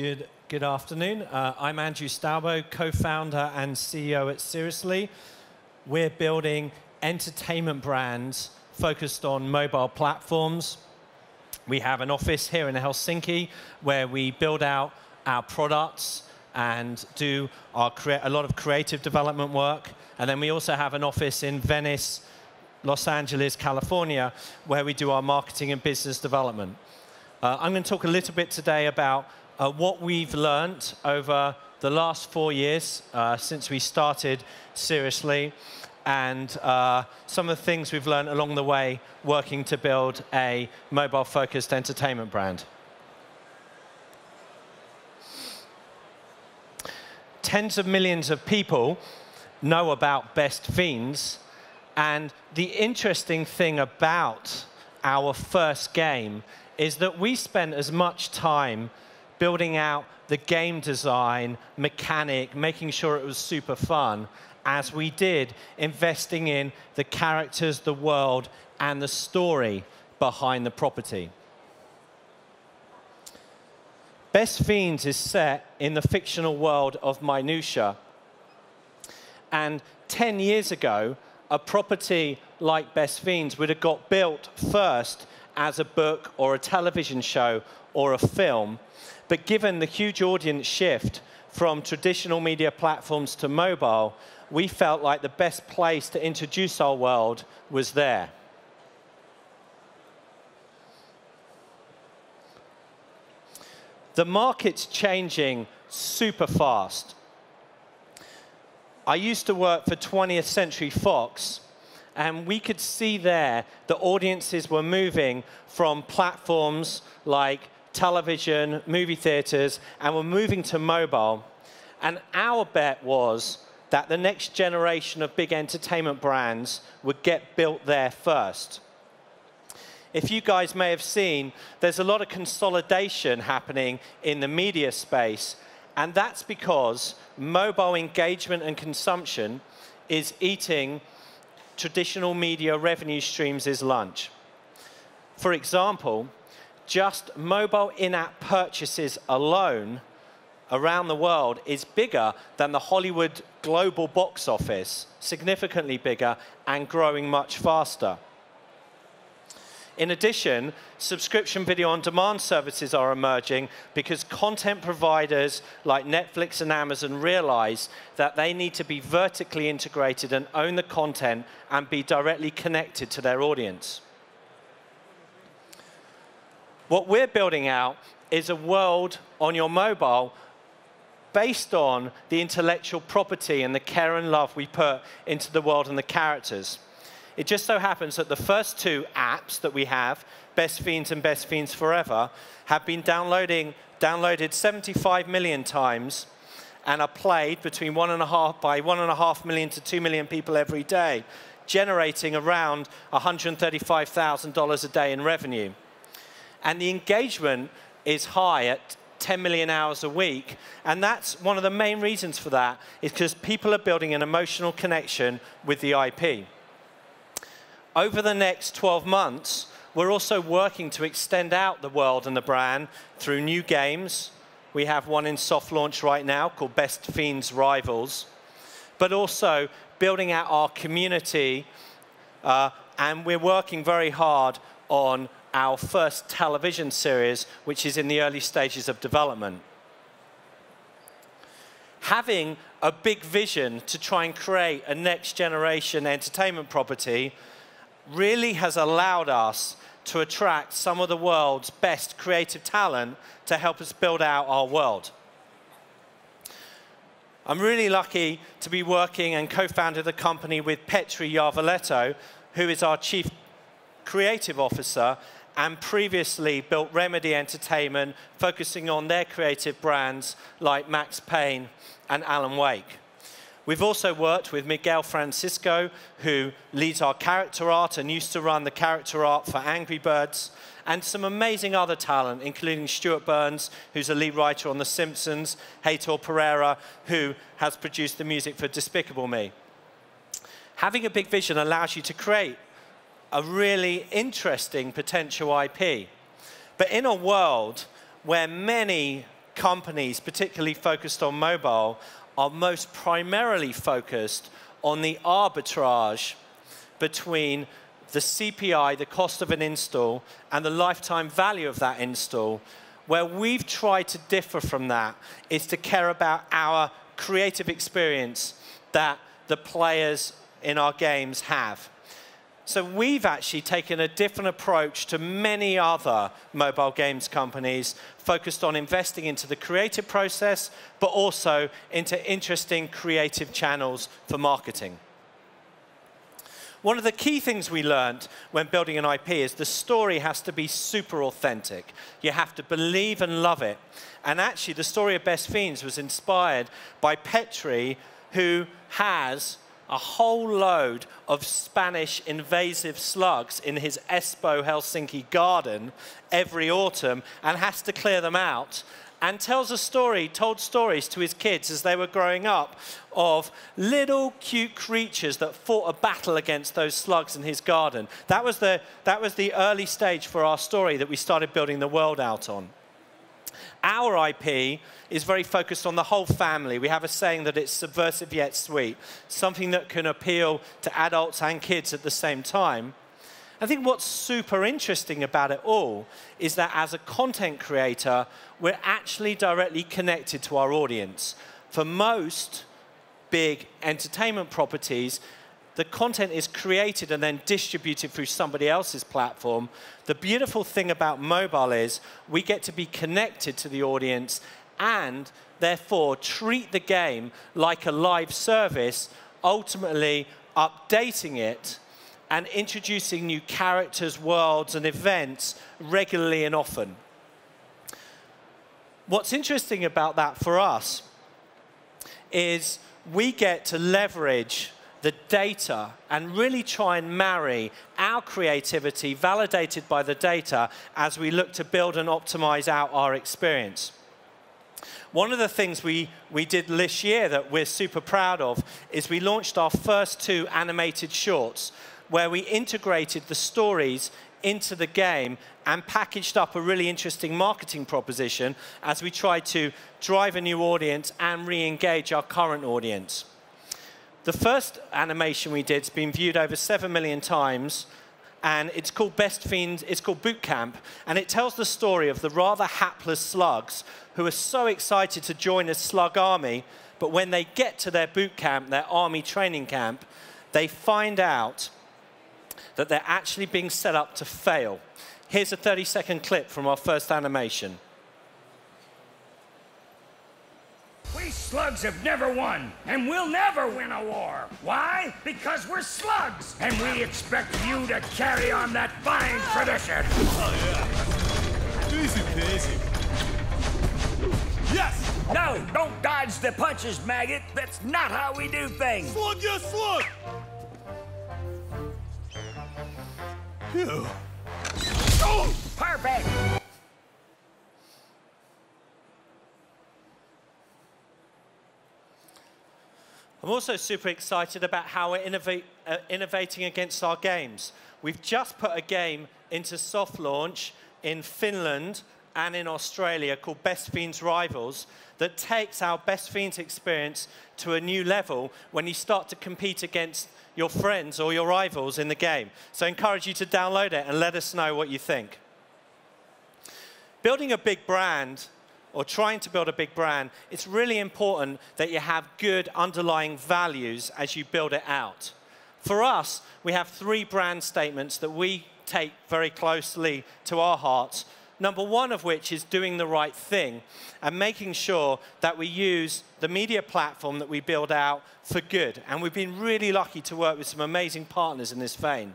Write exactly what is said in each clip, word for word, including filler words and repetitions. Good, good afternoon. Uh, I'm Andrew Stalbow, co-founder and C E O at Seriously. We're building entertainment brands focused on mobile platforms. We have an office here in Helsinki where we build out our products and do our cre- a lot of creative development work. And then we also have an office in Venice, Los Angeles, California, where we do our marketing and business development. Uh, I'm going to talk a little bit today about Uh, what we've learned over the last four years uh, since we started Seriously, and uh, some of the things we've learned along the way working to build a mobile-focused entertainment brand. Tens of millions of people know about Best Fiends, and the interesting thing about our first game is that we spent as much time building out the game design, mechanic, making sure it was super fun, as we did investing in the characters, the world, and the story behind the property. Best Fiends is set in the fictional world of Minutia. And ten years ago, a property like Best Fiends would have got built first as a book or a television show or a film. But given the huge audience shift from traditional media platforms to mobile, we felt like the best place to introduce our world was there. The market's changing super fast. I used to work for twentieth century fox, and we could see there that audiences were moving from platforms like television, movie theaters, and we're moving to mobile. And our bet was that the next generation of big entertainment brands would get built there first. If you guys may have seen, there's a lot of consolidation happening in the media space, and that's because mobile engagement and consumption is eating traditional media revenue streams as lunch. For example, just mobile in-app purchases alone around the world is bigger than the Hollywood global box office, significantly bigger and growing much faster. In addition, subscription video on demand services are emerging because content providers like Netflix and Amazon realize that they need to be vertically integrated and own the content and be directly connected to their audience. What we're building out is a world on your mobile based on the intellectual property and the care and love we put into the world and the characters. It just so happens that the first two apps that we have, Best Fiends and Best Fiends Forever, have been downloading, downloaded seventy-five million times and are played between one and a half, by one and a half million to two million people every day, generating around one hundred thirty-five thousand dollars a day in revenue. And the engagement is high at ten million hours a week. And that's one of the main reasons for that, is because people are building an emotional connection with the I P. Over the next twelve months, we're also working to extend out the world and the brand through new games. We have one in soft launch right now called Best Fiends Rivals, but also building out our community. Uh, and we're working very hard on our first television series, which is in the early stages of development. Having a big vision to try and create a next generation entertainment property really has allowed us to attract some of the world's best creative talent to help us build out our world. I'm really lucky to be working and co-founded the company with Petri Järvilehto, who is our chief creative officer, and previously built Remedy Entertainment, focusing on their creative brands like Max Payne and Alan Wake. We've also worked with Miguel Francisco, who leads our character art and used to run the character art for Angry Birds, and some amazing other talent, including Stuart Burns, who's a lead writer on The Simpsons, Heitor Pereira, who has produced the music for Despicable Me. Having a big vision allows you to create a really interesting potential I P. But in a world where many companies, particularly focused on mobile, are most primarily focused on the arbitrage between the C P I, the cost of an install, and the lifetime value of that install. Where we've tried to differ from that is to care about our creative experience that the players in our games have. So we've actually taken a different approach to many other mobile games companies, focused on investing into the creative process, but also into interesting creative channels for marketing. One of the key things we learned when building an I P is the story has to be super authentic. You have to believe and love it. And actually, the story of Best Fiends was inspired by Petri, who has a whole load of Spanish invasive slugs in his Espoo, Helsinki garden every autumn and has to clear them out, and tells a story, told stories to his kids as they were growing up of little cute creatures that fought a battle against those slugs in his garden. That was the, that was the early stage for our story that we started building the world out on. Our I P is very focused on the whole family. We have a saying that it's subversive yet sweet, something that can appeal to adults and kids at the same time. I think what's super interesting about it all is that as a content creator, we're actually directly connected to our audience. For most big entertainment properties, the content is created and then distributed through somebody else's platform. The beautiful thing about mobile is we get to be connected to the audience and therefore treat the game like a live service, ultimately updating it and introducing new characters, worlds, and events regularly and often. What's interesting about that for us is we get to leverage the data and really try and marry our creativity validated by the data as we look to build and optimize out our experience. One of the things we, we did this year that we're super proud of is we launched our first two animated shorts, where we integrated the stories into the game and packaged up a really interesting marketing proposition as we tried to drive a new audience and re-engage our current audience. The first animation we did has been viewed over seven million times, and it's called Best Fiends, it's called Boot Camp, and it tells the story of the rather hapless slugs who are so excited to join a slug army, but when they get to their boot camp, their army training camp, they find out that they're actually being set up to fail. Here's a thirty second clip from our first animation. We slugs have never won, and we'll never win a war. Why? Because we're slugs, and we expect you to carry on that fine tradition. Oh, yeah. Easy peasy. Yes! No, don't dodge the punches, maggot. That's not how we do things. Slug, yes, slug! Phew. Oh, perfect! I'm also super excited about how we're innovat uh, innovating against our games. We've just put a game into soft launch in Finland and in Australia called Best Fiends Rivals that takes our Best Fiends experience to a new level when you start to compete against your friends or your rivals in the game. So I encourage you to download it and let us know what you think. Building a big brand, or trying to build a big brand, it's really important that you have good underlying values as you build it out. For us, we have three brand statements that we take very closely to our hearts. Number one of which is doing the right thing and making sure that we use the media platform that we build out for good. And we've been really lucky to work with some amazing partners in this vein.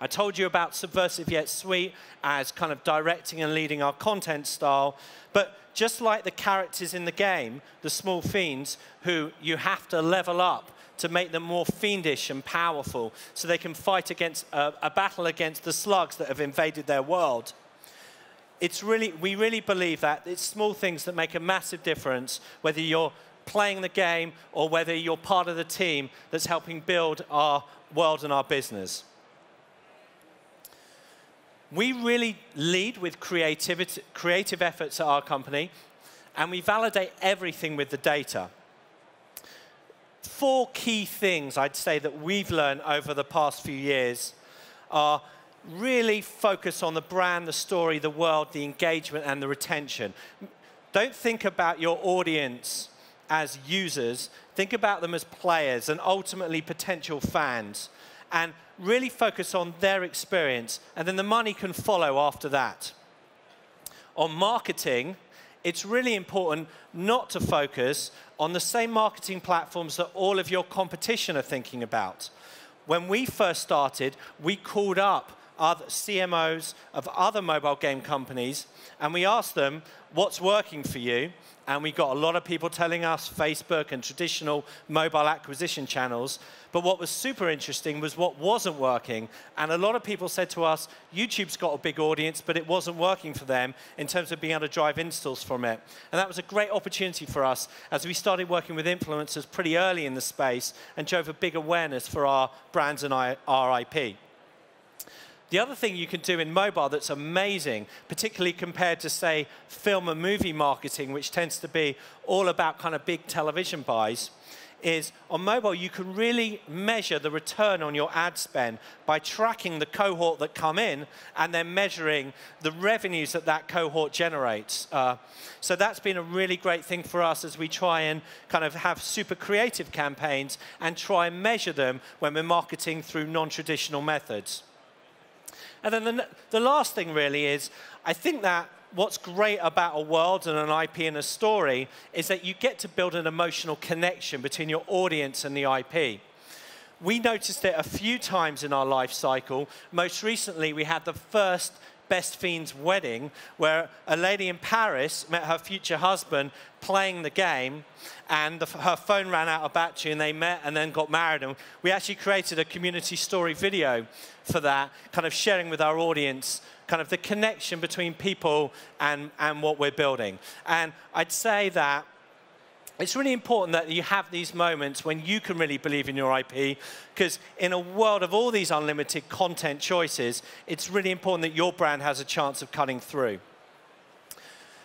I told you about subversive yet sweet as kind of directing and leading our content style. But just like the characters in the game, the small fiends, who you have to level up to make them more fiendish and powerful so they can fight against a, a battle against the slugs that have invaded their world. It's really, we really believe that it's small things that make a massive difference, whether you're playing the game or whether you're part of the team that's helping build our world and our business. We really lead with creativity, creative efforts at our company. and we validate everything with the data. Four key things I'd say that we've learned over the past few years are really focus on the brand, the story, the world, the engagement, and the retention. Don't think about your audience as users. Think about them as players and ultimately potential fans. And really focus on their experience. And then the money can follow after that. On marketing, it's really important not to focus on the same marketing platforms that all of your competition are thinking about. When we first started, we called up other C M Os of other mobile game companies, and we asked them, what's working for you? And we got a lot of people telling us Facebook and traditional mobile acquisition channels. But what was super interesting was what wasn't working. And a lot of people said to us, YouTube's got a big audience, but it wasn't working for them in terms of being able to drive installs from it. And that was a great opportunity for us as we started working with influencers pretty early in the space and drove a big awareness for our brands and our I P. The other thing you can do in mobile that's amazing, particularly compared to, say, film and movie marketing, which tends to be all about kind of big television buys, is on mobile you can really measure the return on your ad spend by tracking the cohort that come in and then measuring the revenues that that cohort generates. Uh, so that's been a really great thing for us as we try and kind of have super creative campaigns and try and measure them when we're marketing through non-traditional methods. And then the, the last thing really is, I think that what's great about a world and an I P and a story is that you get to build an emotional connection between your audience and the I P. We noticed it a few times in our life cycle. Most recently, we had the first Best Fiends wedding, where a lady in Paris met her future husband playing the game, and the, her phone ran out of battery, and they met and then got married. And we actually created a community story video for that, kind of sharing with our audience kind of the connection between people and, and what we're building. And I'd say that it's really important that you have these moments when you can really believe in your I P, because in a world of all these unlimited content choices, it's really important that your brand has a chance of cutting through.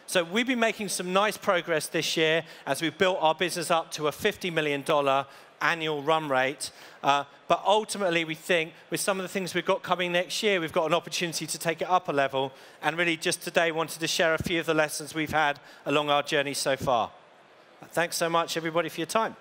So we've been making some nice progress this year as we've built our business up to a fifty million dollar annual run rate. Uh, but ultimately, we think with some of the things we've got coming next year, we've got an opportunity to take it up a level. And really, just today, wanted to share a few of the lessons we've had along our journey so far. Thanks so much, everybody, for your time.